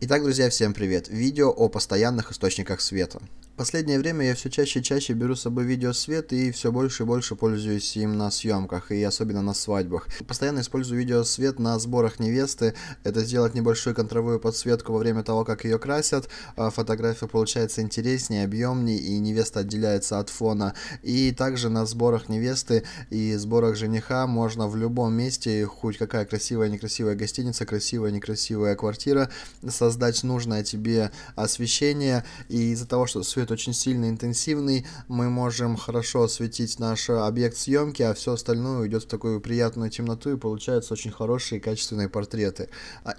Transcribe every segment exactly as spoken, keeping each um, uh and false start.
Итак, друзья, всем привет! Видео о постоянных источниках света. В последнее время я все чаще и чаще беру с собой видеосвет и все больше и больше пользуюсь им на съемках и особенно на свадьбах. Постоянно использую видеосвет на сборах невесты. Это сделать небольшую контровую подсветку во время того, как ее красят. Фотография получается интереснее, объемнее, и невеста отделяется от фона. И также на сборах невесты и сборах жениха можно в любом месте, хоть какая красивая, некрасивая гостиница, красивая, некрасивая квартира, создать нужное тебе освещение. И из-за того, что свет очень сильно интенсивный, мы можем хорошо осветить наш объект съемки, а все остальное уйдет в такую приятную темноту, и получаются очень хорошие качественные портреты.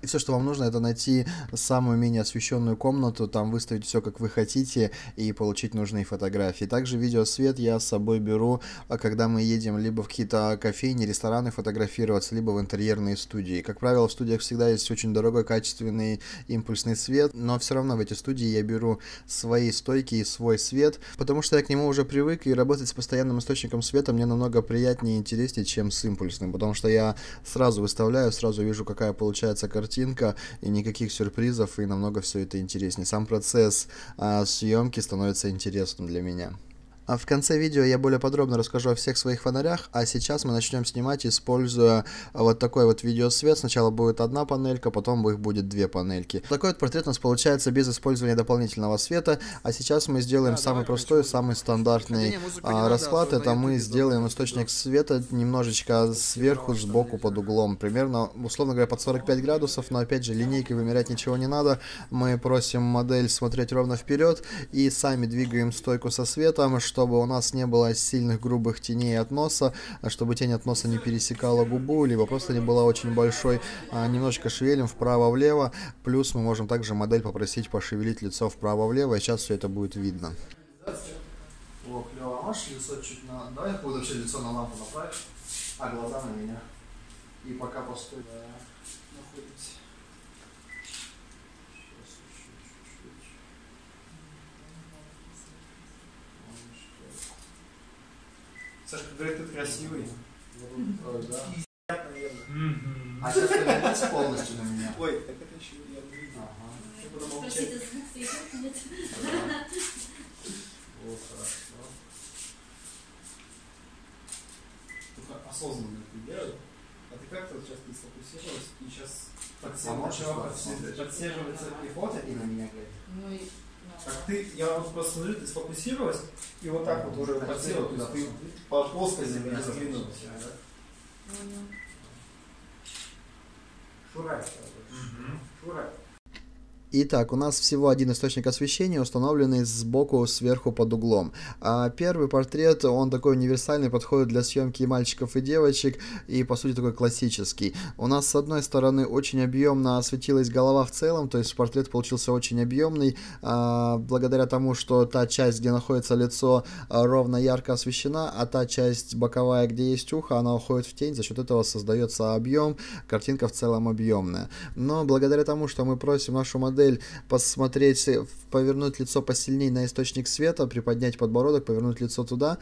И все, что вам нужно, это найти самую менее освещенную комнату, там выставить все, как вы хотите, и получить нужные фотографии. Также видеосвет я с собой беру, когда мы едем либо в какие-то кофейни, рестораны фотографироваться, либо в интерьерные студии. Как правило, в студиях всегда есть очень дорогой, качественный импульсный свет, но все равно в эти студии я беру свои стойки и свой свет, потому что я к нему уже привык, и работать с постоянным источником света мне намного приятнее и интереснее, чем с импульсным, потому что я сразу выставляю, сразу вижу, какая получается картинка, и никаких сюрпризов, и намного все это интереснее. Сам процесс а, съемки становится интересным для меня. А в конце видео я более подробно расскажу о всех своих фонарях, а сейчас мы начнем снимать, используя вот такой вот видеосвет. Сначала будет одна панелька, потом их будет две панельки. Такой вот портрет у нас получается без использования дополнительного света, а сейчас мы сделаем да, самый давай, простой, самый стандартный а, расклад. Надо, это мы сделаем источник света немножечко сверху, сбоку, под углом, примерно, условно говоря, под сорок пять градусов, но опять же линейкой вымерять ничего не надо. Мы просим модель смотреть ровно вперед и сами двигаем стойку со светом, что чтобы у нас не было сильных грубых теней от носа, чтобы тень от носа не пересекала губу, либо просто не была очень большой. Немножко шевелим вправо-влево, плюс мы можем также модель попросить пошевелить лицо вправо-влево, и сейчас все это будет видно. О, клево, можешь лицо чуть на... Давай я вообще лицо на лампу направь, а глаза на меня. И пока постой, да, находимся. Сашка говорит, ты красивый. А сейчас повернись полностью на меня. Ой, так это еще я не видел. Простите, звук идет, нет? Вот, хорошо. Только осознанно это делаю. А ты как-то сейчас не сфокусировалась и сейчас подсаживается пехота и на меня глядит. Так ты, я вот просто смотрю, ты сфокусировалась и вот так вот уже подсела, то есть ты по плоскости не сдвинулась. Шурай. Шурай. Итак, у нас всего один источник освещения, установленный сбоку, сверху, под углом. А первый портрет, он такой универсальный, подходит для съемки и мальчиков, и девочек, и по сути такой классический. У нас с одной стороны очень объемно осветилась голова в целом, то есть портрет получился очень объемный, а, благодаря тому, что та часть, где находится лицо, ровно ярко освещена, а та часть боковая, где есть ухо, она уходит в тень, за счет этого создается объем, картинка в целом объемная. Но благодаря тому, что мы просим нашу модель посмотреть, повернуть лицо посильнее на источник света, приподнять подбородок, повернуть лицо туда.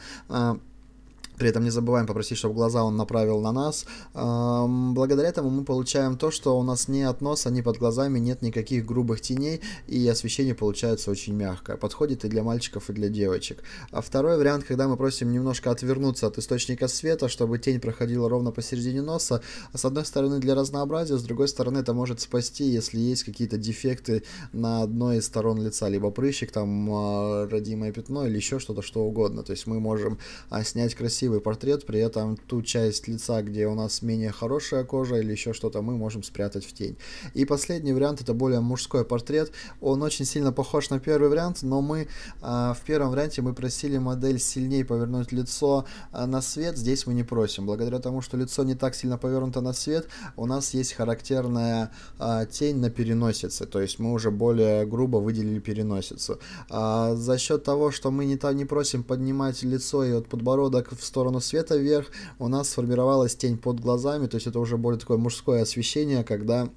При этом не забываем попросить, чтобы глаза он направил на нас. Благодаря этому мы получаем то, что у нас ни от носа, ни под глазами нет никаких грубых теней, и освещение получается очень мягкое. Подходит и для мальчиков, и для девочек. А второй вариант, когда мы просим немножко отвернуться от источника света, чтобы тень проходила ровно посередине носа. С одной стороны для разнообразия, с другой стороны это может спасти, если есть какие-то дефекты на одной из сторон лица, либо прыщик, там родимое пятно или еще что-то, что угодно. То есть мы можем снять красивый портрет, при этом ту часть лица, где у нас менее хорошая кожа или еще что-то, мы можем спрятать в тень. И последний вариант, это более мужской портрет, он очень сильно похож на первый вариант, но мы э, в первом варианте мы просили модель сильнее повернуть лицо э, на свет, здесь мы не просим. Благодаря тому, что лицо не так сильно повернуто на свет, у нас есть характерная э, тень на переносице, то есть мы уже более грубо выделили переносицу. Э, за счет того, что мы не, та, не просим поднимать лицо и вот подбородок в сторону сторону света вверх, у нас сформировалась тень под глазами, то есть это уже более такое мужское освещение, когда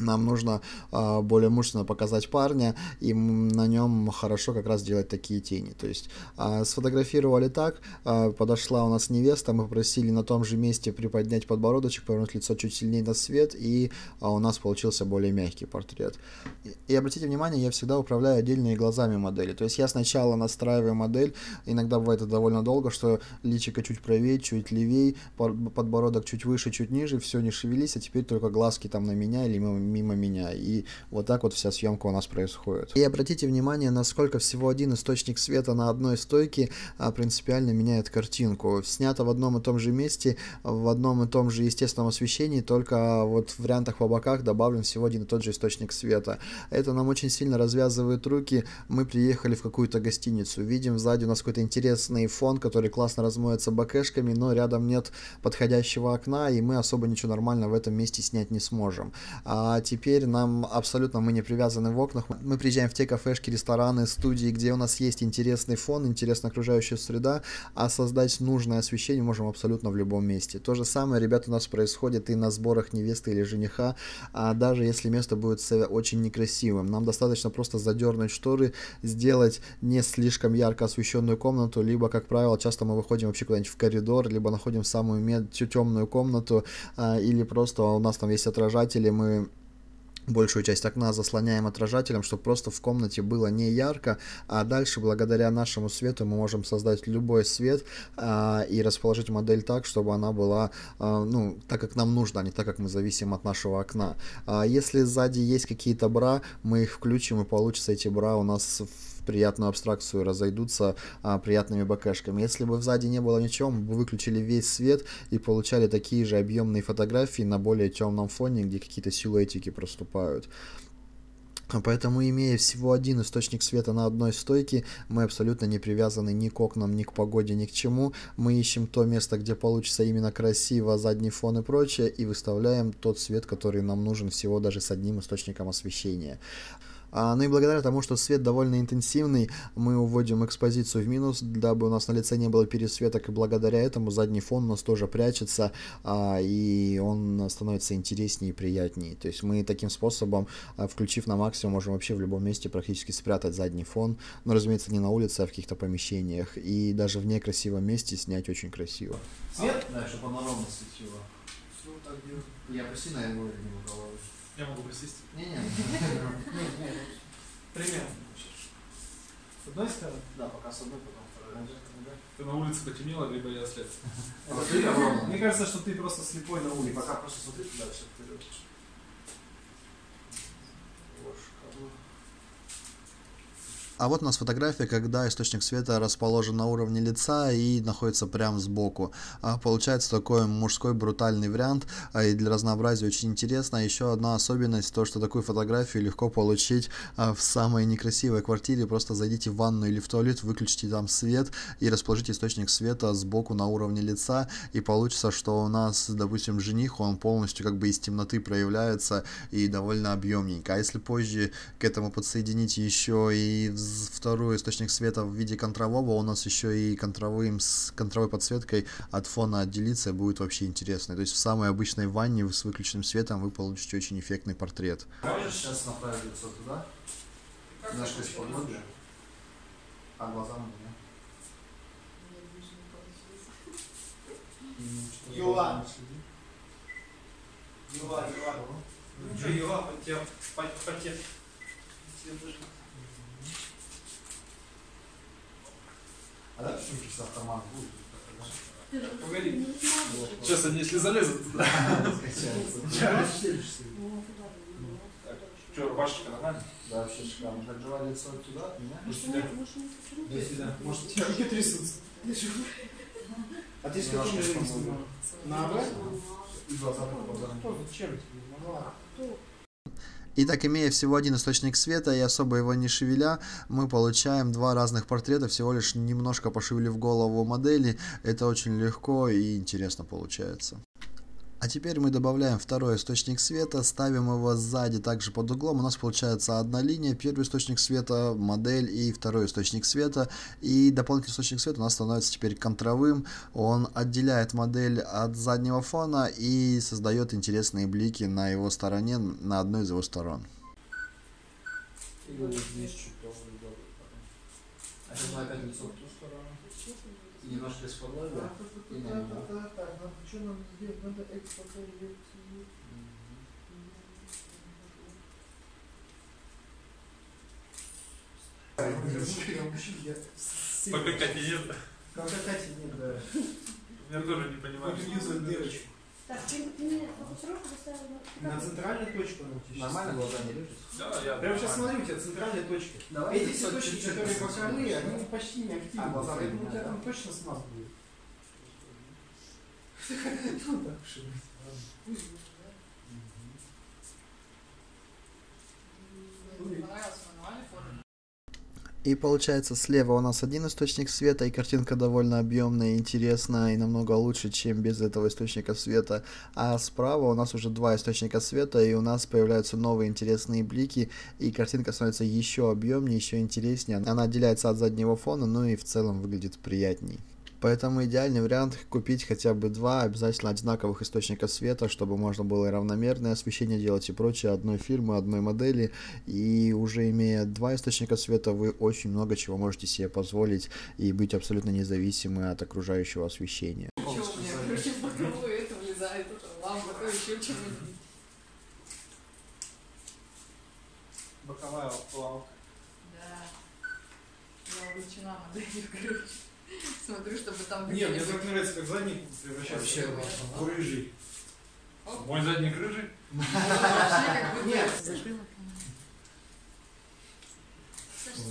нам нужно э, более мужественно показать парня, и на нем хорошо как раз делать такие тени. То есть э, сфотографировали так, э, подошла у нас невеста, мы попросили на том же месте приподнять подбородочек, повернуть лицо чуть сильнее на свет, и э, у нас получился более мягкий портрет. И, и обратите внимание, я всегда управляю отдельными глазами модели. То есть я сначала настраиваю модель, иногда бывает это довольно долго, что личико чуть правее, чуть левее, подбородок чуть выше, чуть ниже, все не шевелись, а теперь только глазки там на меня или мимо мимо меня, и вот так вот вся съемка у нас происходит. И обратите внимание, насколько всего один источник света на одной стойке принципиально меняет картинку. Снято в одном и том же месте, в одном и том же естественном освещении, только вот в вариантах по боках добавлен всего один и тот же источник света. Это нам очень сильно развязывает руки. Мы приехали в какую-то гостиницу, видим сзади у нас какой-то интересный фон, который классно размоется бокешками, но рядом нет подходящего окна, и мы особо ничего нормально в этом месте снять не сможем. А теперь нам абсолютно мы не привязаны в окнах. Мы приезжаем в те кафешки, рестораны, студии, где у нас есть интересный фон, интересная окружающая среда, а создать нужное освещение можем абсолютно в любом месте. То же самое, ребята, у нас происходит и на сборах невесты или жениха, а даже если место будет очень некрасивым. Нам достаточно просто задернуть шторы, сделать не слишком ярко освещенную комнату, либо, как правило, часто мы выходим вообще куда-нибудь в коридор, либо находим самую мед... темную комнату, а, или просто у нас там есть отражатели, мы большую часть окна заслоняем отражателем, чтобы просто в комнате было не ярко, а дальше благодаря нашему свету мы можем создать любой свет а, и расположить модель так, чтобы она была а, ну, так, как нам нужно, а не так, как мы зависим от нашего окна. А если сзади есть какие-то бра, мы их включим, и получится эти бра у нас в приятную абстракцию, разойдутся а, приятными бокешками. Если бы сзади не было ничего, мы бы выключили весь свет и получали такие же объемные фотографии на более темном фоне, где какие-то силуэтики проступают. Поэтому, имея всего один источник света на одной стойке, мы абсолютно не привязаны ни к окнам, ни к погоде, ни к чему. Мы ищем то место, где получится именно красиво, задний фон и прочее, и выставляем тот свет, который нам нужен всего даже с одним источником освещения. Ну и благодаря тому, что свет довольно интенсивный, мы уводим экспозицию в минус, дабы у нас на лице не было пересветок, и благодаря этому задний фон у нас тоже прячется, и он становится интереснее и приятнее. То есть мы таким способом, включив на максимум, можем вообще в любом месте практически спрятать задний фон, но, разумеется, не на улице, а в каких-то помещениях, и даже в некрасивом месте снять очень красиво. Свет? Да, чтобы панорамно светило. Все, так делаю. Я почти, наверное, не могу. Я могу присесть? Не-не. Примерно. С одной стороны? Да, пока с одной, потом второй. Ты на улице потемнело, либо я слеп. Мне кажется, что ты просто слепой на улице. Пока просто смотри туда, все вперед. А вот у нас фотография, когда источник света расположен на уровне лица и находится прямо сбоку. Получается такой мужской брутальный вариант, и для разнообразия очень интересно. Еще одна особенность, то что такую фотографию легко получить в самой некрасивой квартире. Просто зайдите в ванну или в туалет, выключите там свет и расположите источник света сбоку на уровне лица. И получится, что у нас, допустим, жених, он полностью как бы из темноты проявляется и довольно объемненько. А если позже к этому подсоединить еще и второй источник света в виде контрового, у нас еще и контровым, с контровой подсветкой от фона отделиться будет вообще интересно. То есть в самой обычной ванне с выключенным светом вы получите очень эффектный портрет. Можешь сейчас направить лицо туда? Немножко спокойнее. А глаза на меня? Юла! Юла, Юла! Юла, потеп, потеп. А да, почему сейчас автомат будет? Погоди. Сейчас они, если залезут, туда скачаются. Что, рубашечка нормально? Да, вообще шикарно. Так, давай лицо туда, от меня. Может, сюда? Да, сюда. Может, у тебя руки трясутся? А ты что, тоже не зависит? На обратно? И глаза помню. Чем тебе не могла? Итак, имея всего один источник света и особо его не шевеля, мы получаем два разных портрета, всего лишь немножко пошевелив голову модели. Это очень легко и интересно получается. А теперь мы добавляем второй источник света, ставим его сзади также под углом. У нас получается одна линия, первый источник света, модель и второй источник света. И дополнительный источник света у нас становится теперь контровым. Он отделяет модель от заднего фона и создает интересные блики на его стороне, на одной из его сторон. Немножко из подлога. Пока Кати нет. Пока Кати нет, да. Я тоже не понимаю. Дырочку. Так, ты мне фокусировку поставил? На центральную точку. Нормально глаза не лежат? Да, я... Прямо сейчас смотрю, у тебя центральная точка. Эти все точки, которые боковые, они почти не активны. Глаза, поэтому у тебя там точно смаз будет. Ну так уж и будет. Мне понравилось мануальный формат. И получается, слева у нас один источник света, и картинка довольно объемная, интересная и намного лучше, чем без этого источника света. А справа у нас уже два источника света, и у нас появляются новые интересные блики, и картинка становится еще объемнее, еще интереснее. Она отделяется от заднего фона, ну и в целом выглядит приятней. Поэтому идеальный вариант купить хотя бы два обязательно одинаковых источника света, чтобы можно было и равномерное освещение делать и прочее одной фирмы, одной модели. И уже имея два источника света, вы очень много чего можете себе позволить и быть абсолютно независимы от окружающего освещения. Боковая плавка. Да. Смотрю, чтобы там... Нет, мне так нравится, как задник превращается в рыжий. Мой задник рыжий? Нет.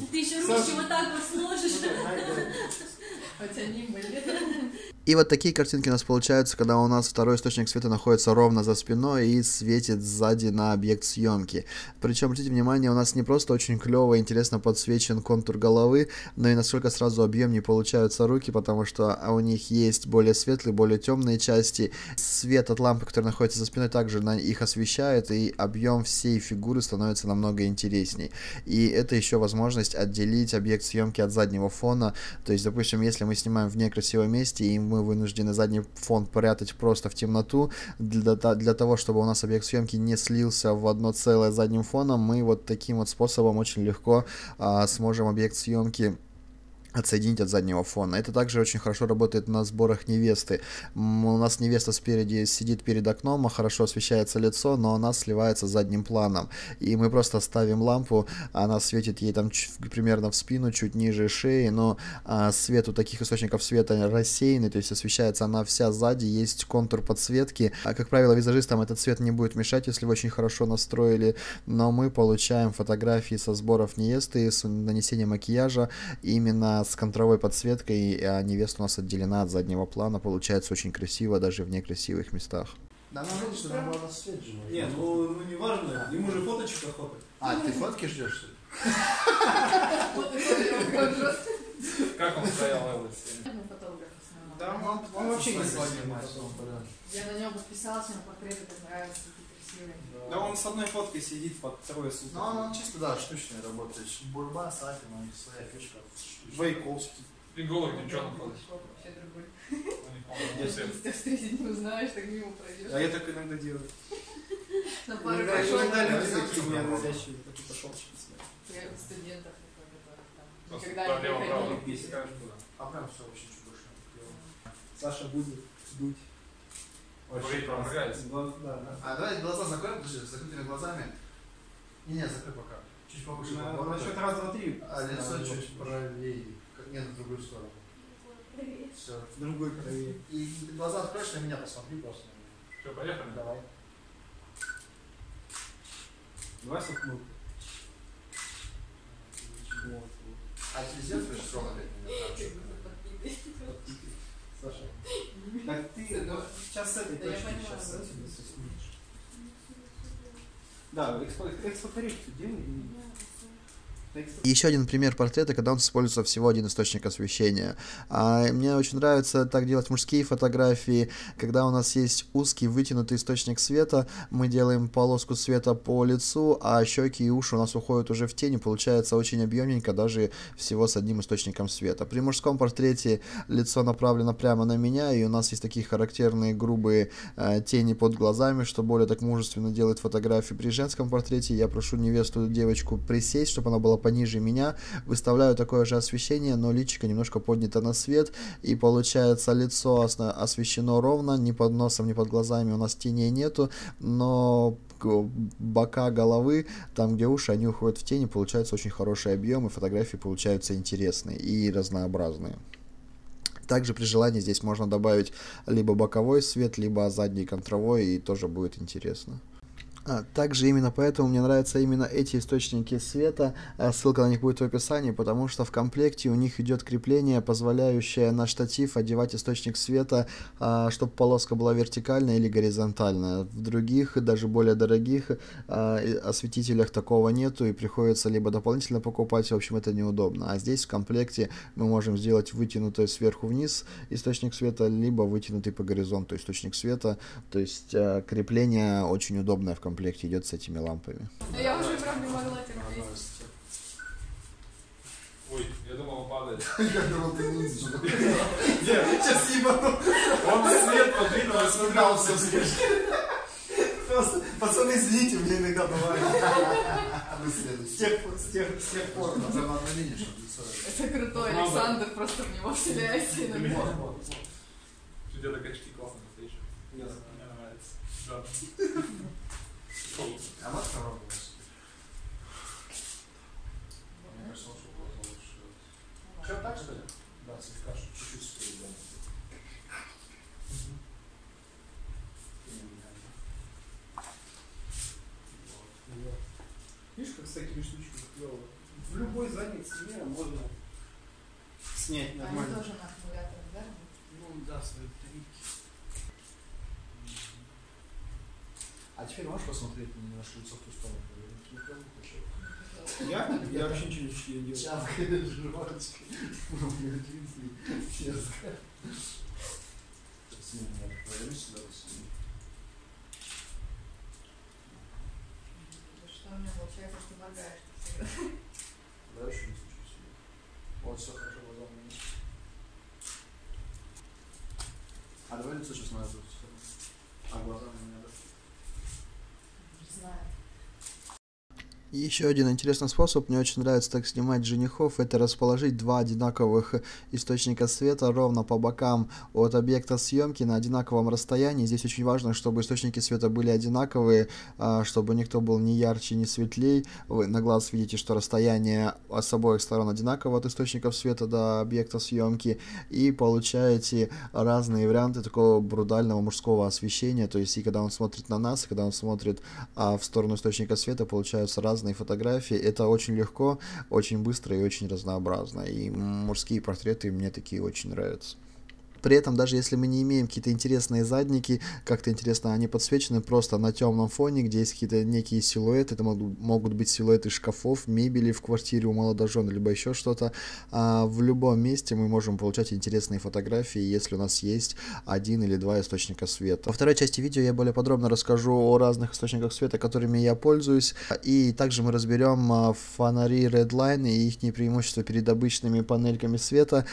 Ты еще ручки вот так вот сложишь. Потяни, блин. И вот такие картинки у нас получаются, когда у нас второй источник света находится ровно за спиной и светит сзади на объект съемки. Причем, обратите внимание, у нас не просто очень клево и интересно подсвечен контур головы, но и насколько сразу объемнее получаются руки, потому что у них есть более светлые, более темные части. Свет от лампы, который находится за спиной, также их освещает, и объем всей фигуры становится намного интересней. И это еще возможность отделить объект съемки от заднего фона. То есть, допустим, если мы снимаем в некрасивом месте, и мы мы вынуждены задний фон прятать просто в темноту, для, для того, чтобы у нас объект съемки не слился в одно целое с задним фоном, мы вот таким вот способом очень легко а, сможем объект съемки отсоединить от заднего фона. Это также очень хорошо работает на сборах невесты. У нас невеста спереди сидит перед окном, а хорошо освещается лицо, но она сливается с задним планом. И мы просто ставим лампу, она светит ей там примерно в спину, чуть ниже шеи, но а, свет у таких источников света рассеянный, то есть освещается она вся сзади, есть контур подсветки. А, как правило, визажистам этот свет не будет мешать, если вы очень хорошо настроили, но мы получаем фотографии со сборов невесты, с нанесением макияжа, именно с контровой подсветкой, а невеста у нас отделена от заднего плана, получается очень красиво даже в некрасивых местах. Да, ну вроде, что там было отслежено. Нет, ну, ну не важно, ему же фоточек охота. А, ты фотки ждешь, что ли? Как он стоял в этом? Да, он вообще не снимает. Я на нем подписалась, ему портреты понравились. Да он с одной фоткой сидит под трое суток. Ну, он чисто, да, штучный работает. Бурба, Сафин, он своя фишка. Войковский. Иголок, девчонок. Вообще другой. Ты встретить не узнаешь, так мимо пройдешь. А я так иногда делаю. На пару пошел. Иногда люди такие неоднозначные. Так и пошел. Я у студентов. Никогда не приходили. А прям все вообще чудовищно. Саша будет дуть. Очень глаз, да, да. А давай глаза закроем, подожди, с закрытыми глазами. Не, не, закрой пока. Чуть повыше. На, на счет раз, два, три. А лицо а, чуть правее. Нет, в другую сторону. Правее. Все. Другой правее. И глаза откроешь, на меня посмотри просто. Все, поехали? Давай. Давай сухнуть. Вот. А через зеркало ровно опять не Саша. Так ты, ну, сейчас с этой да точки, сейчас с этим все снимешь. Да, экспортируйте, делай. Еще один пример портрета, когда он используется всего один источник освещения. А мне очень нравится так делать мужские фотографии, когда у нас есть узкий вытянутый источник света, мы делаем полоску света по лицу, а щеки и уши у нас уходят уже в тени, получается очень объемненько даже всего с одним источником света. При мужском портрете лицо направлено прямо на меня, и у нас есть такие характерные грубые э, тени под глазами, что более так мужественно делает фотографию. При женском портрете я прошу невесту, девочку присесть, чтобы она была пониже меня, выставляю такое же освещение, но личико немножко поднято на свет, и получается лицо освещено ровно, ни под носом, ни под глазами у нас теней нету, но бока головы, там где уши, они уходят в тени, получается очень хороший объем, и фотографии получаются интересные и разнообразные. Также при желании здесь можно добавить либо боковой свет, либо задний контровой, и тоже будет интересно. А, также именно поэтому мне нравятся именно эти источники света, ссылка на них будет в описании, потому что в комплекте у них идет крепление, позволяющее на штатив одевать источник света, а, чтобы полоска была вертикальная или горизонтальная. В других, даже более дорогих а, осветителях такого нету, и приходится либо дополнительно покупать, в общем это неудобно. А здесь в комплекте мы можем сделать вытянутый сверху вниз источник света, либо вытянутый по горизонту источник света, то есть а, крепление очень удобное в комплекте. Комплекте идет с этими лампами. Я уже прям не могла терпеть. Ой, я думал, он падает. Я думал, ты не видишь. Я сейчас ебану. Он свет подвинул, он смотрел все вскрыт. Пацаны, извините, мне иногда бывает. С тех пор. Это крутой Александр, просто в него вселяйся. Где-то качки классно встречу. Мне нравится. А вот второй вопрос. Мне кажется, он что-то лучше. Что, так что ли? Да, слегка, чуть-чуть спереди. Видишь, как с такими штучками клево? В любой задней стене можно снять нормально. Они тоже на аккумуляторах, да? Ну да, свои тарики. А теперь можешь посмотреть на наше лицо в ту сторону? Я? Я вообще ничего не делаю. Чавка, жвачка. Честно. Сейчас я повернусь сюда. Что у меня получается, что моргаешь? Да, еще не случилось. Вот, все хорошо, глаза у меня. А давай лицо сейчас на эту сторону. А глаза у меня, да? Еще один интересный способ, мне очень нравится так снимать женихов, это расположить два одинаковых источника света ровно по бокам от объекта съемки на одинаковом расстоянии. Здесь очень важно, чтобы источники света были одинаковые, чтобы никто был ни ярче, ни светлей. Вы на глаз видите, что расстояние с обоих сторон одинаково от источников света до объекта съемки, и получаете разные варианты такого брутального мужского освещения, то есть и когда он смотрит на нас, и когда он смотрит в сторону источника света, получаются разные фотографии. Это очень легко, очень быстро и очень разнообразно. И мужские портреты мне такие очень нравятся. При этом, даже если мы не имеем какие-то интересные задники, как-то интересно они подсвечены просто на темном фоне, где есть какие-то некие силуэты, это могут, могут быть силуэты шкафов, мебели в квартире у молодожен, либо еще что-то. А в любом месте мы можем получать интересные фотографии, если у нас есть один или два источника света. Во второй части видео я более подробно расскажу о разных источниках света, которыми я пользуюсь, и также мы разберем фонари Redline и их преимущества перед обычными панельками света,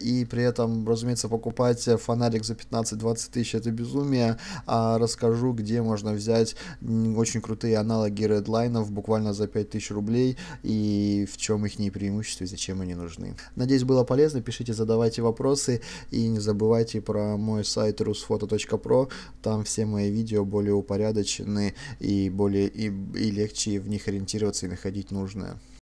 и при этом, разумеется, покупать Покупать фонарик за пятнадцать-двадцать тысяч это безумие, а расскажу, где можно взять очень крутые аналоги Redline буквально за пять тысяч рублей и в чем их преимущества и зачем они нужны. Надеюсь, было полезно, пишите, задавайте вопросы и не забывайте про мой сайт рус фото точка про, там все мои видео более упорядочены и более и, и легче в них ориентироваться и находить нужное.